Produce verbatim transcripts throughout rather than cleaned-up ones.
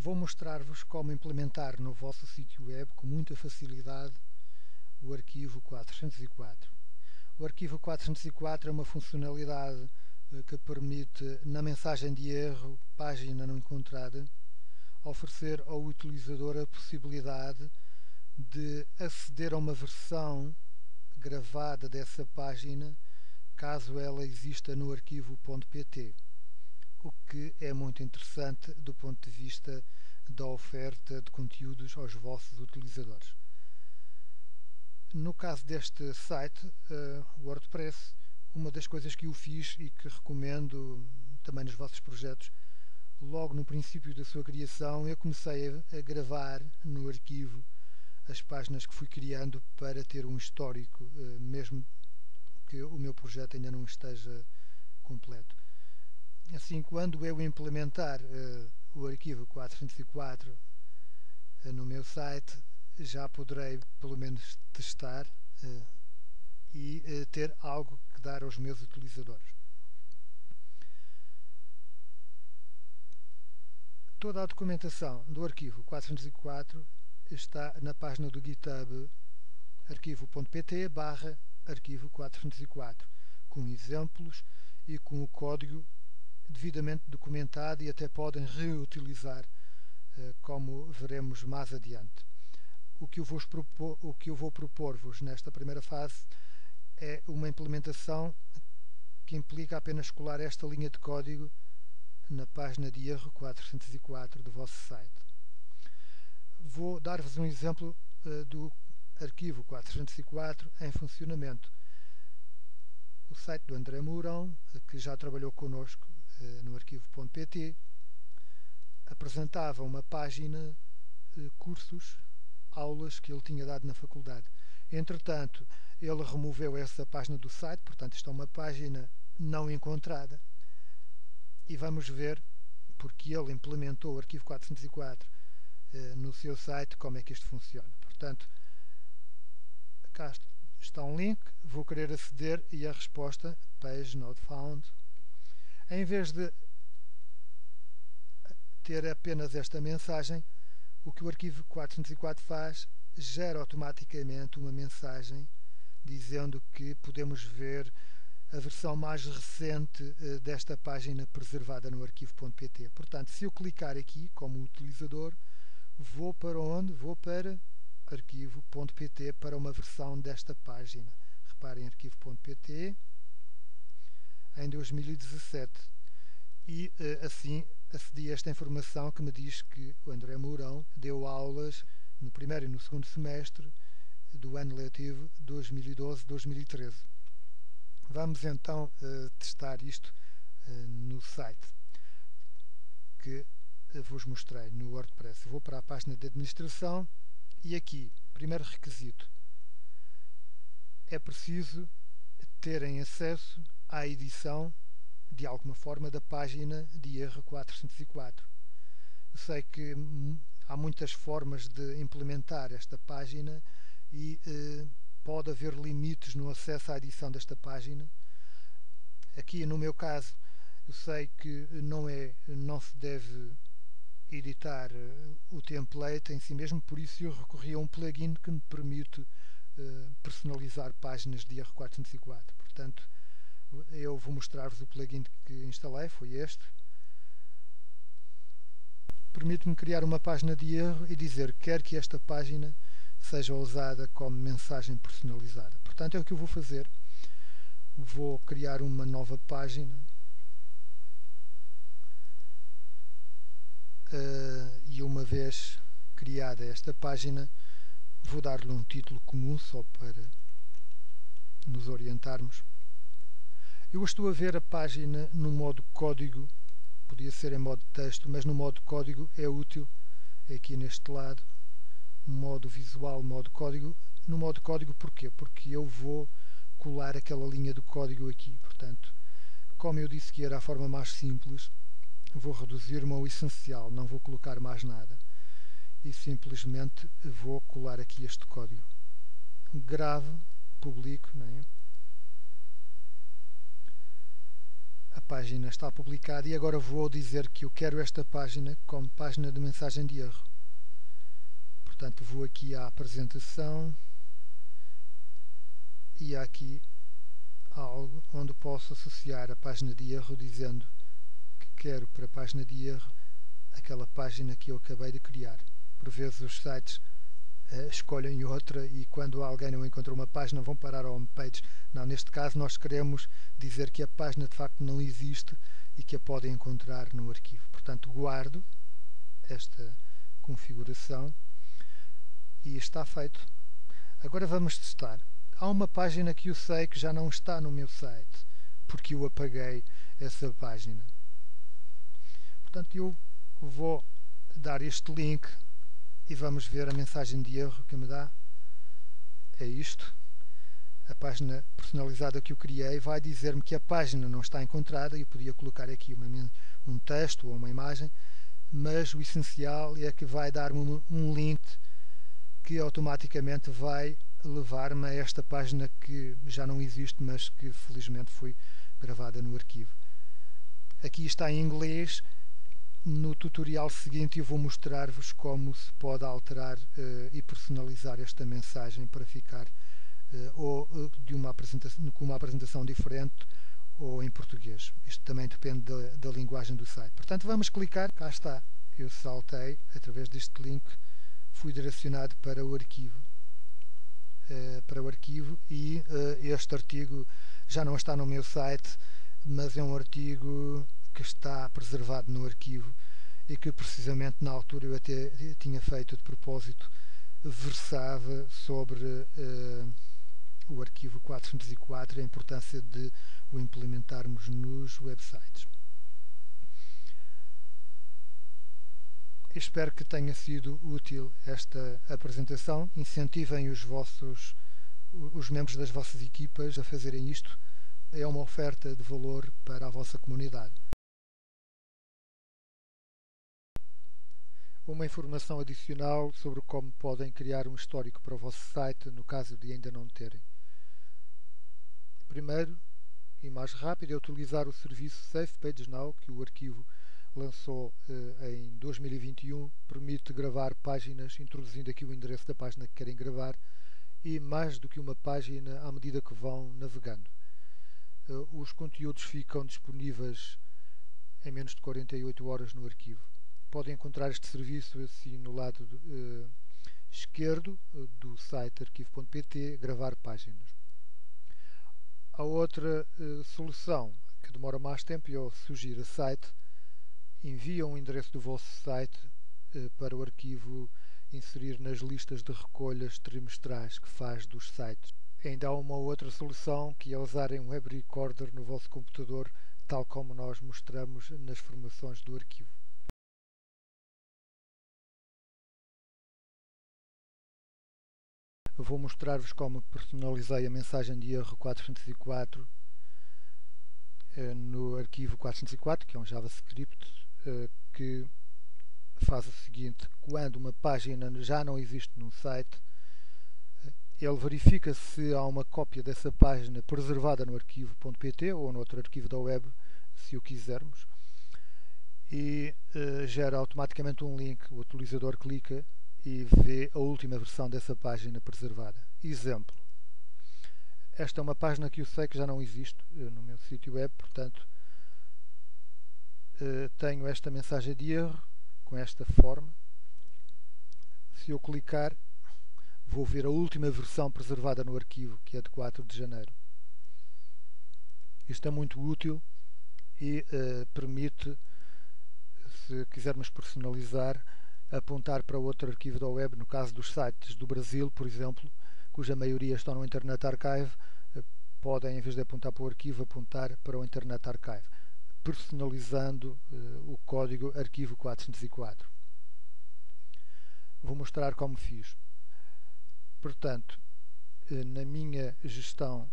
Vou mostrar-vos como implementar no vosso sítio web com muita facilidade o arquivo quatrocentos e quatro. O arquivo quatrocentos e quatro é uma funcionalidade que permite, na mensagem de erro, página não encontrada, oferecer ao utilizador a possibilidade de aceder a uma versão gravada dessa página, caso ela exista no arquivo ponto pt, o que é muito interessante do ponto de vista da oferta de conteúdos aos vossos utilizadores. No caso deste site, uh, WordPress, uma das coisas que eu fiz e que recomendo também nos vossos projetos, logo no princípio da sua criação, eu comecei a gravar no arquivo as páginas que fui criando para ter um histórico, uh, mesmo que o meu projeto ainda não esteja completo. Assim, quando eu implementar uh, o arquivo quatrocentos e quatro uh, no meu site, já poderei pelo menos testar uh, e uh, ter algo que dar aos meus utilizadores. Toda a documentação do arquivo quatrocentos e quatro está na página do GitHub arquivo ponto pt barra arquivo quatrocentos e quatro, com exemplos e com o código devidamente documentado, e até podem reutilizar, uh, como veremos mais adiante. O que eu vou propor, o que eu vou propor-vos nesta primeira fase é uma implementação que implica apenas colar esta linha de código na página de erro quatrocentos e quatro do vosso site. Vou dar-vos um exemplo uh, do arquivo quatrocentos e quatro em funcionamento. O site do André Mourão, que já trabalhou connosco uh, no arquivo ponto pt, apresentava uma página uh, cursos, aulas que ele tinha dado na faculdade. Entretanto, ele removeu essa página do site, portanto está uma página não encontrada, e vamos ver, porque ele implementou o arquivo quatrocentos e quatro eh, no seu site, como é que isto funciona. Portanto, cá está um link, vou querer aceder, e a resposta page not found. Em vez de ter apenas esta mensagem, o que o arquivo quatrocentos e quatro faz, gera automaticamente uma mensagem dizendo que podemos ver a versão mais recente desta página preservada no arquivo ponto pt. Portanto, se eu clicar aqui como utilizador, vou para onde? Vou para arquivo ponto pt, para uma versão desta página. Reparem, arquivo ponto pt em dois mil e dezassete, e assim acedi a esta informação que me diz que o André Mourão deu aulas no primeiro e no segundo semestre do ano letivo dois mil e doze dois mil e treze. Vamos então uh, testar isto uh, no site que vos mostrei, no WordPress. Vou para a página de administração e aqui, primeiro requisito, é preciso terem acesso à edição de alguma forma da página de erro quatrocentos e quatro. Eu sei que há muitas formas de implementar esta página e eh, pode haver limites no acesso à edição desta página. Aqui no meu caso, eu sei que não, é, não se deve editar o template em si mesmo, por isso eu recorri a um plugin que me permite eh, personalizar páginas de erro quatrocentos e quatro. Portanto, eu vou mostrar-vos o plugin que instalei, foi este. Permite-me criar uma página de erro e dizer que quero que esta página seja usada como mensagem personalizada. Portanto, é o que eu vou fazer. Vou criar uma nova página e, uma vez criada esta página, vou dar-lhe um título comum, só para nos orientarmos. Eu estou a ver a página no modo código, podia ser em modo texto, mas no modo código é útil, aqui neste lado, modo visual, modo código. No modo código porquê? Porque eu vou colar aquela linha do código aqui. Portanto, como eu disse que era a forma mais simples, vou reduzir-me ao essencial, não vou colocar mais nada. E simplesmente vou colar aqui este código. Gravo, publico, não é? a página está publicada e agora vou dizer que eu quero esta página como página de mensagem de erro. Portanto, vou aqui à apresentação e há aqui algo onde posso associar a página de erro, dizendo que quero para a página de erro aquela página que eu acabei de criar. Por vezes os sites uh, escolhem outra e quando alguém não encontrou uma página vão parar ao homepage. Não, neste caso nós queremos dizer que a página de facto não existe e que a podem encontrar no arquivo. Portanto, guardo esta configuração e está feito. Agora vamos testar. Há uma página que eu sei que já não está no meu site, porque eu apaguei essa página. Portanto, eu vou dar este link e vamos ver a mensagem de erro que me dá. É isto. A página personalizada que eu criei vai dizer-me que a página não está encontrada. Eu podia colocar aqui uma, um texto ou uma imagem, mas o essencial é que vai dar-me um link que automaticamente vai levar-me a esta página que já não existe, mas que felizmente foi gravada no arquivo. Aqui está em inglês. No tutorial seguinte eu vou mostrar-vos como se pode alterar uh, e personalizar esta mensagem para ficar uh, ou uh, de uma apresentação, com uma apresentação diferente ou em português. Isto também depende da, da linguagem do site. Portanto, vamos clicar. Cá está. Eu saltei através deste link, fui direcionado para o arquivo. Para o arquivo e uh, este artigo já não está no meu site, mas é um artigo que está preservado no arquivo e que precisamente na altura eu até tinha feito de propósito, versava sobre uh, o arquivo quatrocentos e quatro e a importância de o implementarmos nos websites. Espero que tenha sido útil esta apresentação. Incentivem os vossos, os membros das vossas equipas a fazerem isto. É uma oferta de valor para a vossa comunidade. Uma informação adicional sobre como podem criar um histórico para o vosso site, no caso de ainda não terem. Primeiro e mais rápido é utilizar o serviço SafePagesNow, que o arquivo lançou eh, em dois mil e vinte e um, permite gravar páginas, introduzindo aqui o endereço da página que querem gravar e mais do que uma página à medida que vão navegando. Eh, os conteúdos ficam disponíveis em menos de quarenta e oito horas no arquivo. Podem encontrar este serviço assim no lado eh, esquerdo do site arquivo ponto pt, gravar páginas. A outra eh, solução, que demora mais tempo, é o sugira site. Enviam o endereço do vosso site eh, para o arquivo inserir nas listas de recolhas trimestrais que faz dos sites. Ainda há uma outra solução, que é usarem um web recorder no vosso computador, tal como nós mostramos nas formações do arquivo. Eu vou mostrar-vos como personalizei a mensagem de erro quatrocentos e quatro eh, no arquivo quatrocentos e quatro, que é um JavaScript que faz o seguinte: quando uma página já não existe num site, ele verifica se há uma cópia dessa página preservada no arquivo ponto pt ou noutro arquivo da web, se o quisermos, e uh, gera automaticamente um link. O utilizador clica e vê a última versão dessa página preservada. Exemplo: esta é uma página que eu sei que já não existe no meu sítio web, portanto tenho esta mensagem de erro com esta forma. Se eu clicar, vou ver a última versão preservada no arquivo, que é de quatro de janeiro. Isto é muito útil e uh, permite, se quisermos personalizar, apontar para outro arquivo da web. No caso dos sites do Brasil, por exemplo, cuja maioria estão no Internet Archive, uh, podem, em vez de apontar para o arquivo, apontar para o Internet Archive, personalizando uh, o código arquivo quatrocentos e quatro. Vou mostrar como fiz. Portanto, uh, na minha gestão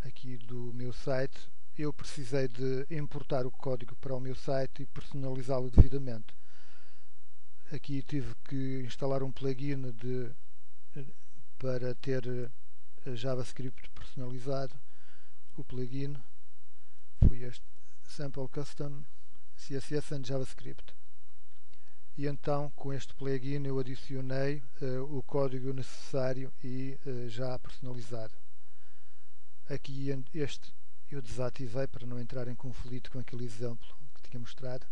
aqui do meu site, eu precisei de importar o código para o meu site e personalizá-lo devidamente. Aqui tive que instalar um plugin de, uh, para ter uh, JavaScript personalizado. O plugin foi este. sample custom C S S and JavaScript. E então, com este plugin, eu adicionei uh, o código necessário e uh, já personalizado. Aqui este eu desativei para não entrar em conflito com aquele exemplo que tinha mostrado,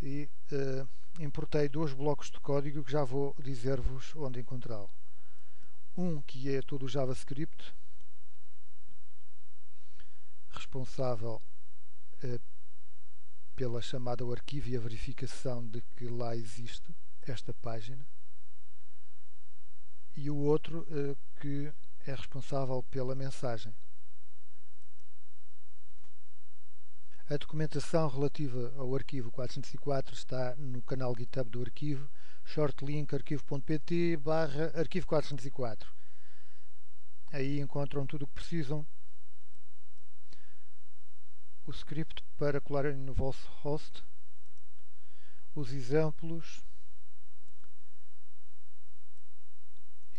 e uh, importei dois blocos de código que já vou dizer-vos onde encontrá-lo. Um que é todo o JavaScript, responsável uh, pela chamada ao arquivo e a verificação de que lá existe esta página, e o outro eh, que é responsável pela mensagem. A documentação relativa ao arquivo quatrocentos e quatro está no canal GitHub do arquivo, shortlink ponto arquivo ponto pt barra arquivo quatrocentos e quatro. Aí encontram tudo o que precisam. O script para colarem no vosso host, os exemplos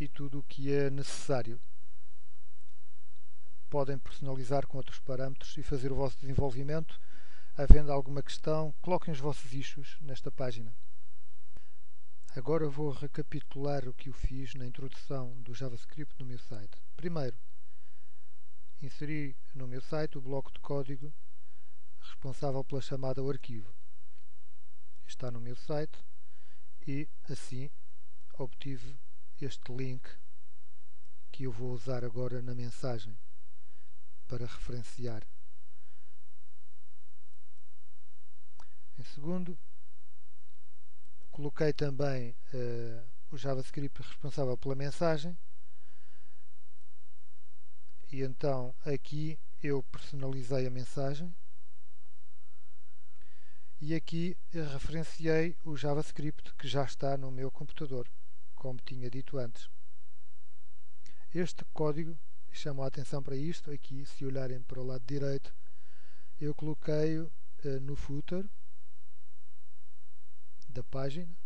e tudo o que é necessário. Podem personalizar com outros parâmetros e fazer o vosso desenvolvimento. Havendo alguma questão, coloquem os vossos issues nesta página. Agora vou recapitular o que eu fiz na introdução do JavaScript no meu site. Primeiro, inseri no meu site o bloco de código responsável pela chamada ao arquivo. Está no meu site e assim obtive este link que eu vou usar agora na mensagem para referenciar. Em segundo, coloquei também uh, o JavaScript responsável pela mensagem, e então aqui eu personalizei a mensagem. E aqui referenciei o JavaScript que já está no meu computador, como tinha dito antes. Este código, chamo a atenção para isto, aqui se olharem para o lado direito, eu coloquei-o eh, no footer da página,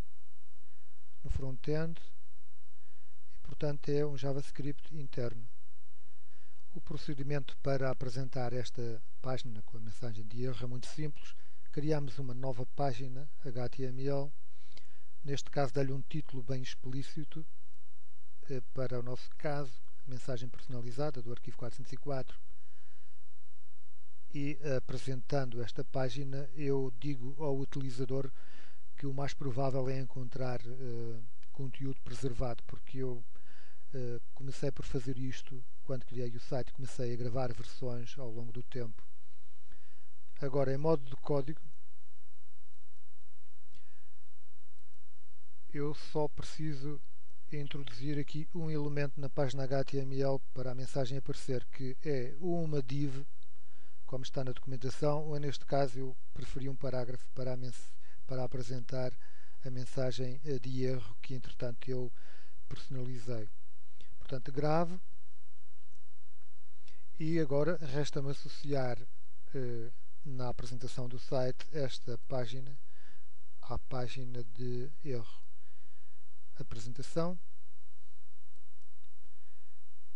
no front-end, e portanto é um JavaScript interno. O procedimento para apresentar esta página com a mensagem de erro é muito simples. Criamos uma nova página H T M L, neste caso dá-lhe um título bem explícito, para o nosso caso, mensagem personalizada do arquivo quatrocentos e quatro, e apresentando esta página eu digo ao utilizador que o mais provável é encontrar uh, conteúdo preservado, porque eu uh, comecei por fazer isto quando criei o site, comecei a gravar versões ao longo do tempo. Agora, em modo de código, eu só preciso introduzir aqui um elemento na página H T M L para a mensagem aparecer, que é uma div, como está na documentação, ou neste caso eu preferi um parágrafo para, a para apresentar a mensagem de erro que entretanto eu personalizei. Portanto, gravo, e agora resta-me associar eh, na apresentação do site esta página à página de erro. Apresentação,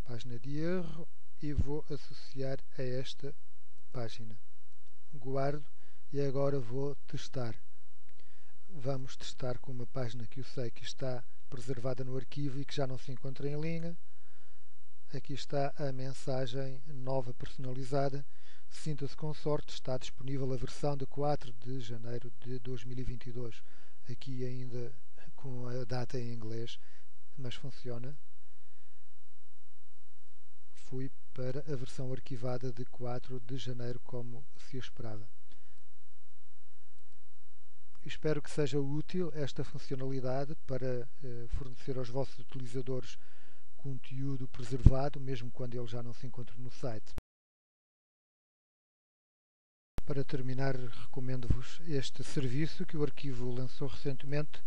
página de erro, e vou associar a esta página. Guardo e agora vou testar. Vamos testar com uma página que eu sei que está preservada no arquivo e que já não se encontra em linha. Aqui está a mensagem nova personalizada. Sinta-se com sorte, está disponível a versão de quatro de janeiro de dois mil e vinte e dois. Aqui ainda com a data em inglês, mas funciona. Fui para a versão arquivada de quatro de janeiro, como se esperava. Espero que seja útil esta funcionalidade para eh, fornecer aos vossos utilizadores conteúdo preservado, mesmo quando ele já não se encontra no site. Para terminar, recomendo-vos este serviço que o arquivo lançou recentemente,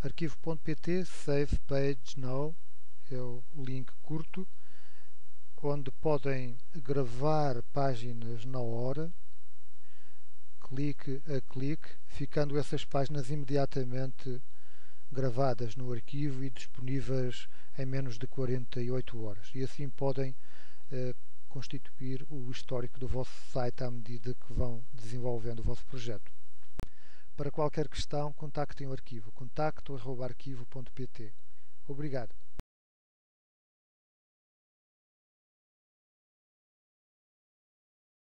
arquivo ponto pt, SafePagesNow, é o link curto, onde podem gravar páginas na hora, clique a clique, ficando essas páginas imediatamente gravadas no arquivo e disponíveis em menos de quarenta e oito horas. E assim podem eh, constituir o histórico do vosso site à medida que vão desenvolvendo o vosso projeto. Para qualquer questão, contactem o arquivo, contacto arroba arquivo ponto pt. Obrigado.